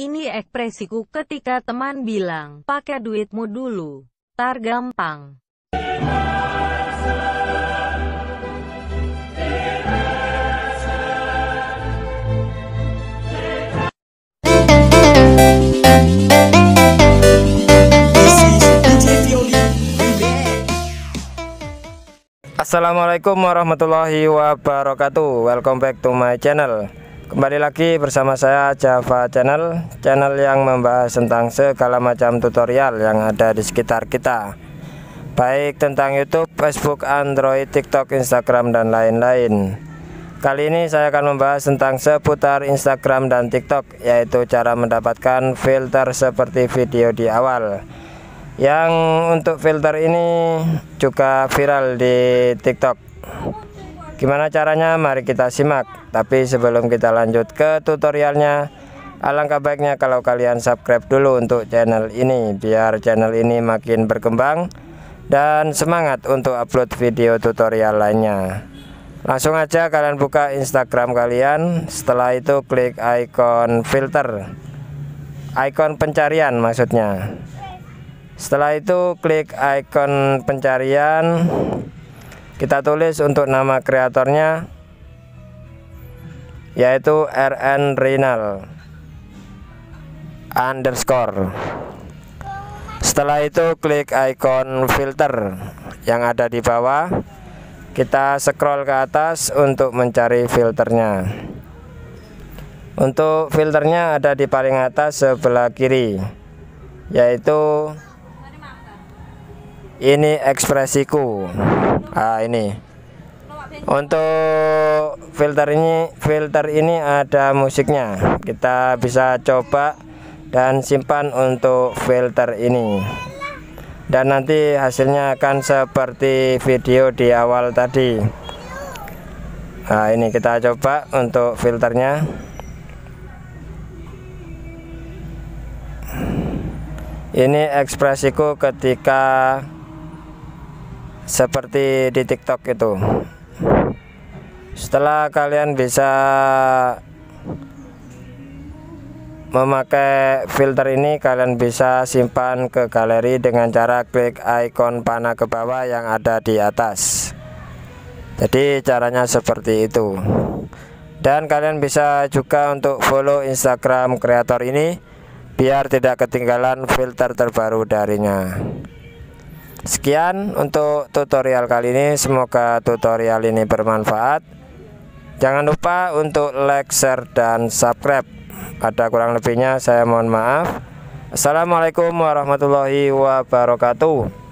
Ini ekspresiku ketika teman bilang, pakai duitmu dulu, tar gampang. Assalamualaikum warahmatullahi wabarakatuh. Welcome back to my channel. Kembali lagi bersama saya Java Channel, channel yang membahas tentang segala macam tutorial yang ada di sekitar kita, baik tentang YouTube, Facebook, Android, TikTok, Instagram, dan lain-lain. Kali ini saya akan membahas tentang seputar Instagram dan TikTok, yaitu cara mendapatkan filter seperti video di awal. Yang untuk filter ini juga viral di TikTok. Gimana caranya? Mari kita simak. Tapi sebelum kita lanjut ke tutorialnya, alangkah baiknya kalau kalian subscribe dulu untuk channel ini, biar channel ini makin berkembang dan semangat untuk upload video tutorial lainnya. Langsung aja kalian buka Instagram kalian. Setelah itu klik icon filter, icon pencarian maksudnya. Setelah itu klik icon pencarian, kita tulis untuk nama kreatornya, yaitu RN Rinal _. Setelah itu klik icon filter yang ada di bawah, kita scroll ke atas untuk mencari filternya. Untuk filternya ada di paling atas sebelah kiri, yaitu ini ekspresiku. Ini untuk filter ini ada musiknya. Kita bisa coba dan simpan untuk filter ini, dan nanti hasilnya akan seperti video di awal tadi. Ini kita coba untuk filternya. Ini ekspresiku ketika seperti di TikTok itu. Setelah kalian bisa memakai filter ini, kalian bisa simpan ke galeri dengan cara klik ikon panah ke bawah yang ada di atas. Jadi caranya seperti itu. Dan kalian bisa juga untuk follow Instagram kreator ini, biar tidak ketinggalan filter terbaru darinya. Sekian untuk tutorial kali ini, semoga tutorial ini bermanfaat. Jangan lupa untuk like, share, dan subscribe. Ada kurang lebihnya saya mohon maaf. Assalamualaikum warahmatullahi wabarakatuh.